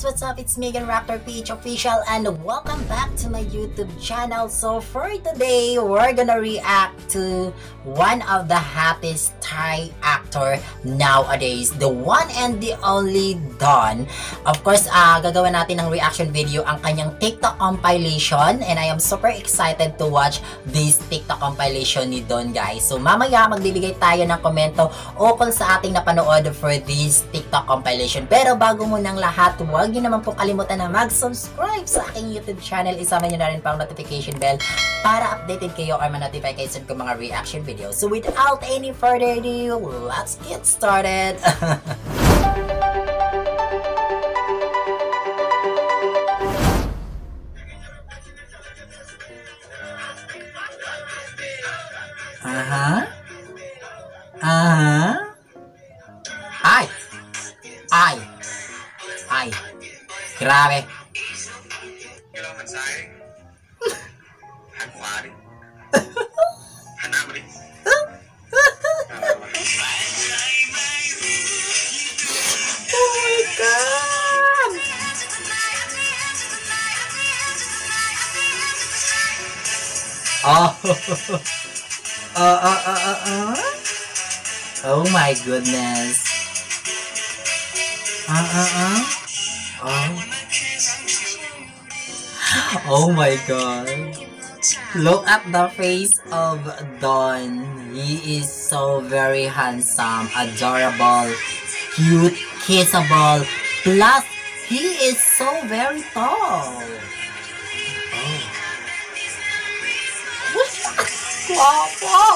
What's up? It's Megan Raptor PH Official and welcome back to my YouTube channel. So for today, we're gonna react to one of the happiest Thai actor nowadays, the one and the only Don. Of course, gagawin natin ng reaction video ang kanyang TikTok compilation and I am super excited to watch this TikTok compilation ni Don, guys. So mamaya magbibigay tayo ng komento ukol sa ating napanood for this TikTok compilation. Pero bago mo ng lahat, huwag niyo naman po kalimutan na mag-subscribe sa aking YouTube channel. Isama niyo na rin pa ang notification bell para updated kayo or ma-notify kayo sa mga reaction videos. So without any further ado, let's get started! Ay, grabe. Oh my god. Oh my goodness. Oh my god. Look at the face of Don. He is so very handsome, adorable, cute, kissable. Plus, he is so very tall. Oh. Wow, wow.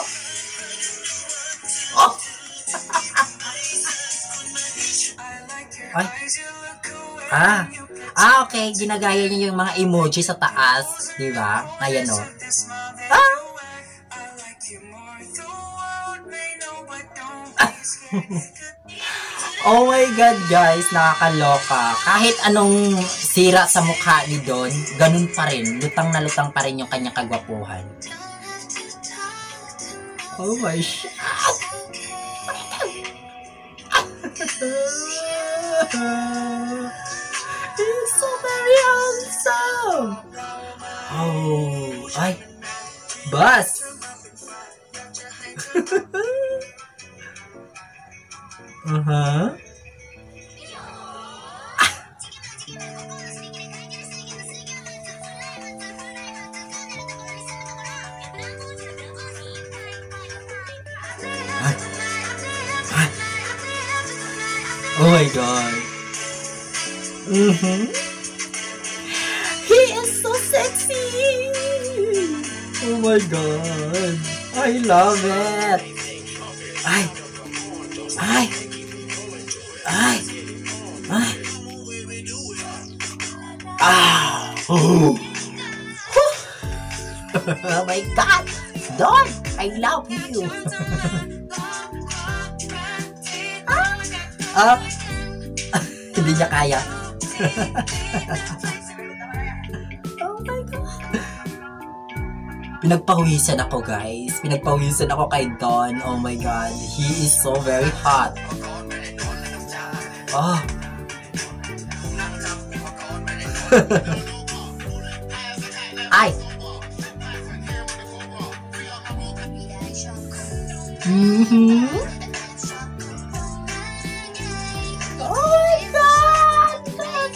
Oh. Ay. Okay, ginagaya niya yung mga emoji sa taas, di ba? Ayan o. Oh my god, guys, nakakaloka. Kahit anong sira sa mukha ni Don, ganun pa rin, lutang na lutang pa rin yung kanyang kagwapuhan. Oh my shit. He's so very handsome. Oh, ay, bus. Oh my god. He is so sexy. Oh my god. I love it. Oh. Oh my god. Don, I love you. Up! Hindi niya kaya. Oh my god. Pinagpahuwisan ako, guys. Pinagpahuwisan ako kay Don. Oh my god. He is so very hot. Oh. Ay!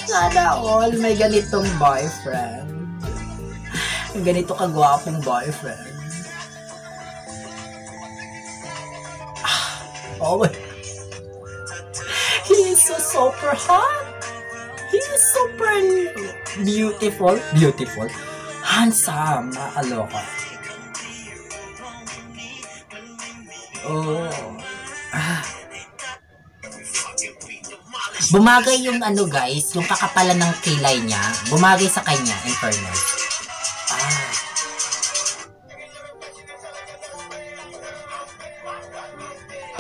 Sana all may ganitong boyfriend. Ganito kagwapong boyfriend. Oh my. He is so super hot. He is super beautiful. Beautiful. Handsome. Nakaloka. Oh. Bumagay yung ano, guys, yung kakapalan ng kilay niya, bumagay sa kanya, in fairness.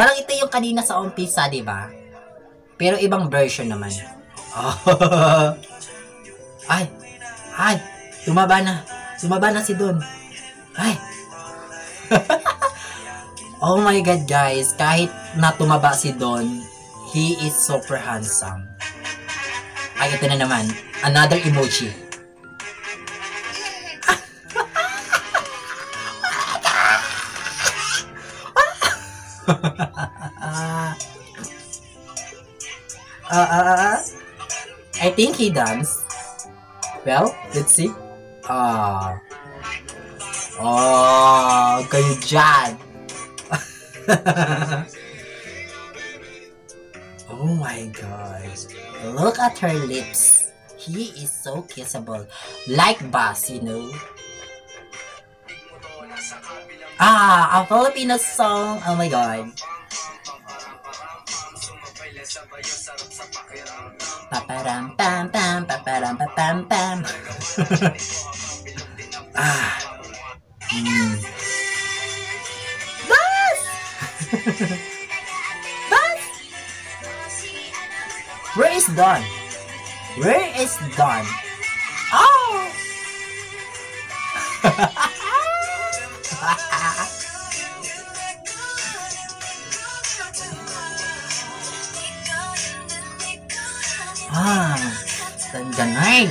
Parang ito yung kanina sa umpisa, di ba? Pero ibang version naman. Ay! Ay, tumaba na. Tumaba na si Don. Ay. Oh my God, guys. Kahit na tumaba si Don, he is super handsome. Ay, ito na naman. Another emoji. I think he danced. Well, let's see. Oh, kayo dyan. Oh my God. Look at her lips. He is so kissable. Like Bass, you know. Ah, a Filipino song. Oh my God. Paparam pam pam paparam pam pam. Ah. Bus! Bus! Where is Don? Where is Don? Oh! Ah, ganyan. Ay!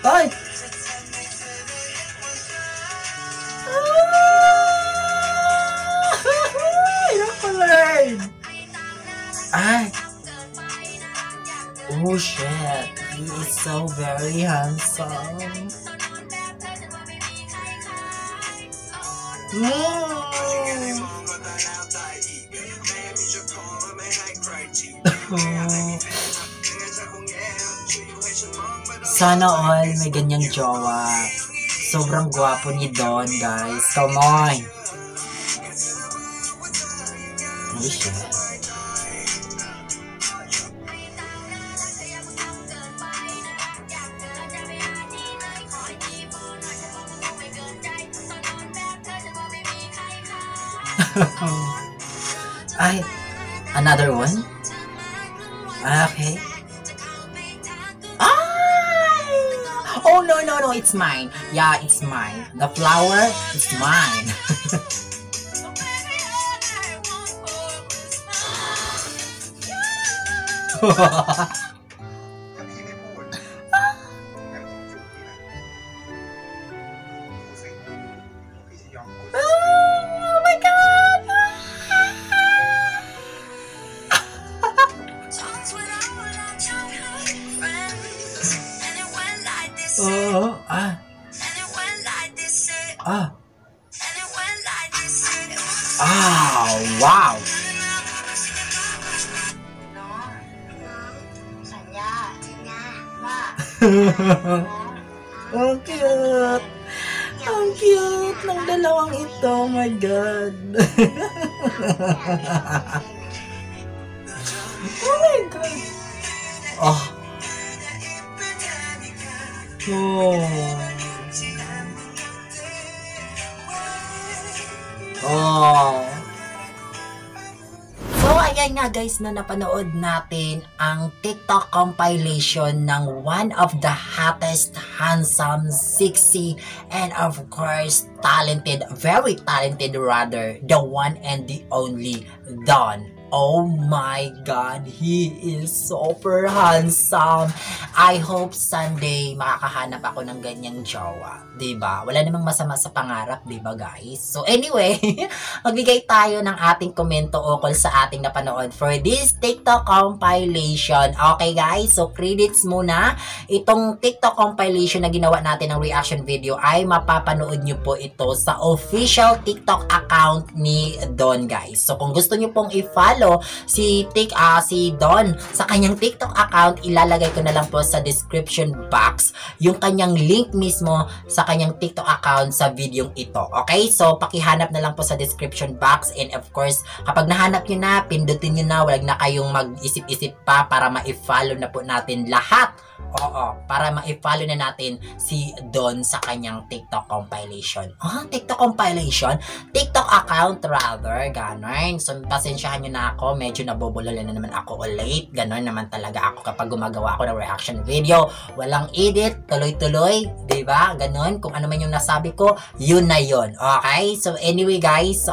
Ay! Oh shit, he is so very handsome. Sana all may ganyang jowa. Sobrang gwapo ni Don, guys. Come on. Ay, another one? Okay. Ay! Oh, no, it's mine. Yeah, it's mine. The flower is mine. Wow. Ang cute. Ang cute ng dalawang ito. Oh my God. Oh my God. Oh. Oh. Oh. So ayan nga guys, na napanood natin ang TikTok compilation ng one of the hottest, handsome, sexy, and of course talented, very talented rather, the one and the only Don. Oh my God, he is super handsome. I hope someday makakahanap ako ng ganyang jowa, diba? Wala namang masama sa pangarap, diba guys? So anyway, magbigay tayo ng ating komento ukol sa ating napanood for this TikTok compilation. Okay guys, so credits muna. Itong TikTok compilation na ginawa natin ng reaction video ay mapapanood nyo po ito sa official TikTok account ni Don guys. So kung gusto nyo pong i-follow si Don sa kanyang TikTok account, ilalagay ko na lang po sa description box yung kanyang link mismo sa kanyang TikTok account sa video ito. Okay? So, pakihanap na lang po sa description box, and of course, kapag nahanap nyo na, pindutin nyo na, wag na kayong mag-isip-isip pa para ma-follow na po natin lahat Oo, para ma-follow na natin si Don sa kanyang TikTok compilation. Ah, TikTok compilation? TikTok account rather, ganun. So, pasensyahan nyo na ako, medyo nabobolola na naman ako late. Ganun naman talaga ako kapag gumagawa ako ng reaction video. Walang edit, tuloy-tuloy, diba? Ganun, kung ano man yung nasabi ko, yun na yun. Okay? So, anyway guys,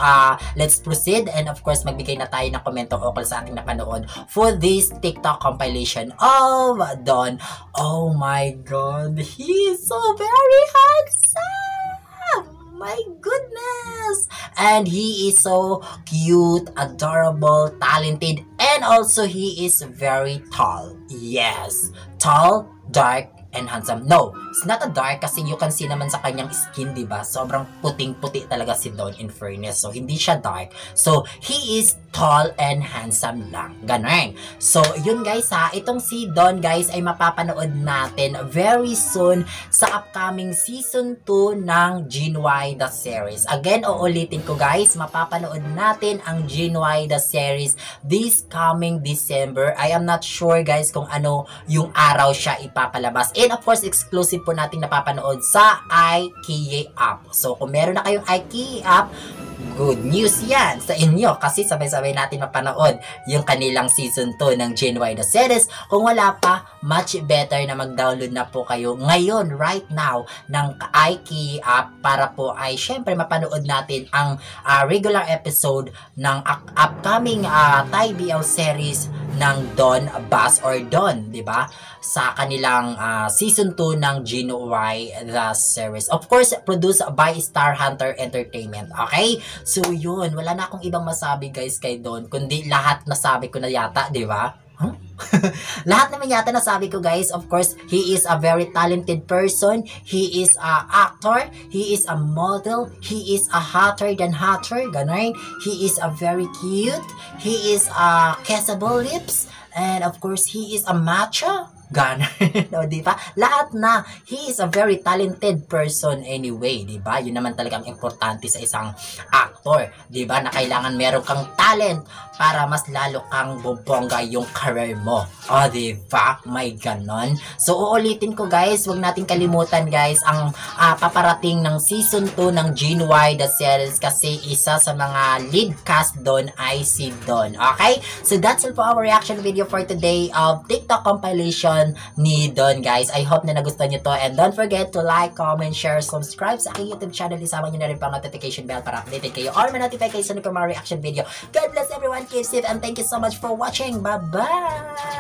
let's proceed. And of course, magbigay na tayo ng komento ukol sa ating napanood for this TikTok compilation of Don. Oh my God, he is so very handsome! My goodness! And he is so cute, adorable, talented, and also he is very tall. Yes, tall, dark, and handsome. No, it's not a dark kasi you can see naman sa kanyang skin, diba? Sobrang puting-puti talaga si Don in fairness. So, hindi siya dark. So, he is tall and handsome lang. Ganun. So, yun guys ha. Itong si Don guys ay mapapanood natin very soon sa upcoming season 2 ng Gen Y The Series. Again, uulitin ko guys, mapapanood natin ang Gen Y The Series this coming December. I am not sure guys kung ano yung araw siya ipapalabas. And of course, exclusive po natin napapanood sa IKEA app. So, kung meron na kayong IKEA app, good news yan sa inyo kasi sabay-sabay natin mapanood yung kanilang season 2 ng Gen Y The Series. Kung wala pa, much better na mag-download na po kayo ngayon, right now, ng IKEA app para po ay syempre mapanood natin ang regular episode ng upcoming Thai BL series ng Don Bass or Don, diba? Sa kanilang season 2 ng Gen Y The Series. Of course, produced by Star Hunter Entertainment. Okay? So yun, wala na akong ibang masabi guys kay Don, kundi lahat nasabi ko na yata, diba? Huh? Lahat naman yata nasabi ko guys. Of course, he is a very talented person. He is a actor. He is a model. He is a hotter than hotter. Ganun. He is a very cute. He is a kissable lips. And of course, he is a macho. Ganun, o diba? Lahat na, he is a very talented person anyway, diba? Yun naman talagang importante sa isang actor, diba? Na kailangan meron kang talent para mas lalo kang bubongga yung career mo. O diba? May ganon. So uulitin ko guys, wag natin kalimutan guys ang paparating ng season 2 ng Gen Y The Series kasi isa sa mga lead cast doon ay si Don. Okay? So that's all for our reaction video for today of TikTok compilation ni Don guys. I hope na nagustuhan nyo to and don't forget to like, comment, share, subscribe sa aking YouTube channel. Isama nyo na rin pang notification bell para updated kayo or ma-notify kayo sa mga reaction video. God bless everyone, keep safe, and thank you so much for watching. Bye-bye!